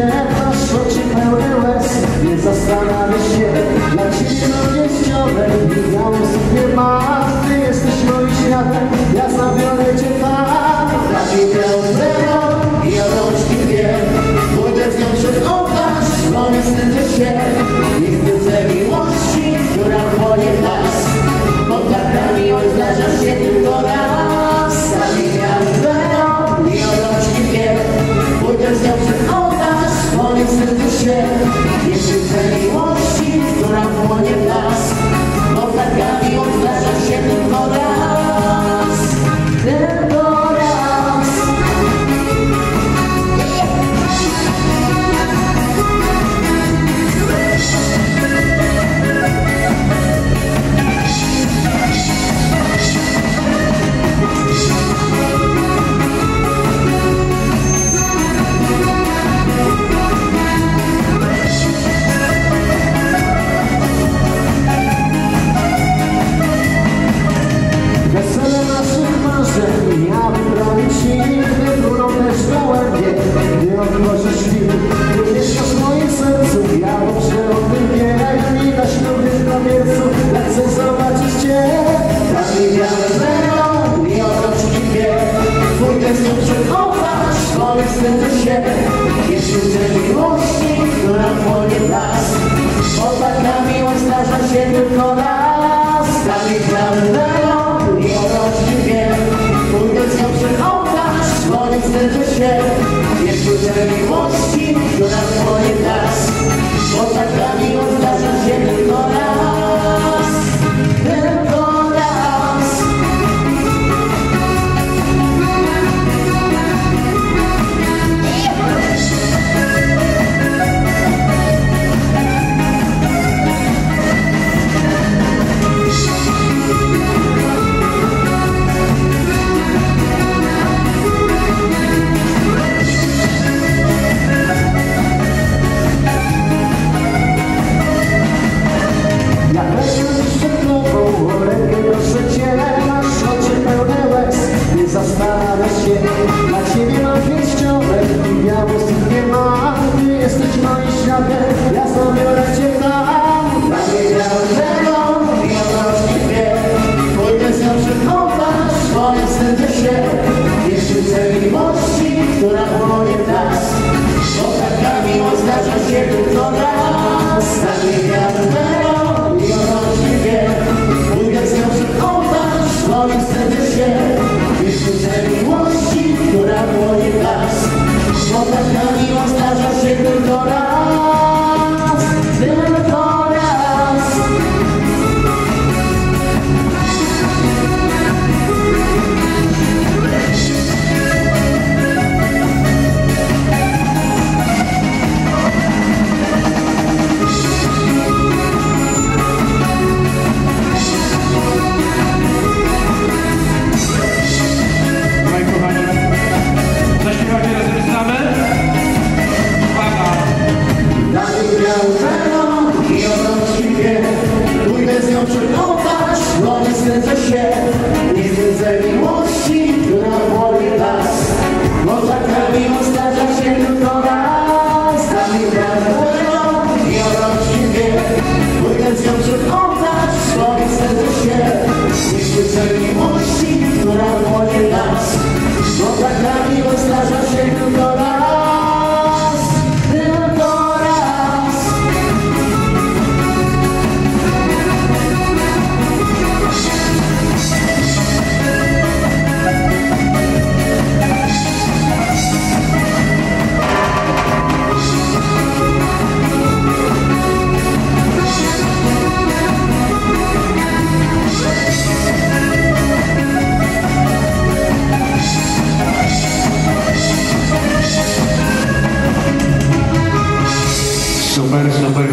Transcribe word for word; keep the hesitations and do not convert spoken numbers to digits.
się, masz oczy pełne łez. Nie zastanawiasz się, dla ciebie równościowe. Nie za łusów nie ma, ty jesteś moim światem. Ja zabiorę cię tam. Dla ciebie odlewo i ja rączki wiem. Pójdę z nią przez ołtarz, bo nie wstydzę się. I wstydzę miłości, która płonie w nas. Pod latarnią zdarzasz się tylko raz. Dla ciebie odlewo i ja rączki wiem. Pójdę z nią przez ołtarz, bo nie wstydzę się. I wstydzę miłości, która płonie w nas. Pod latarnią zdarzasz się tylko raz. Tylko super, super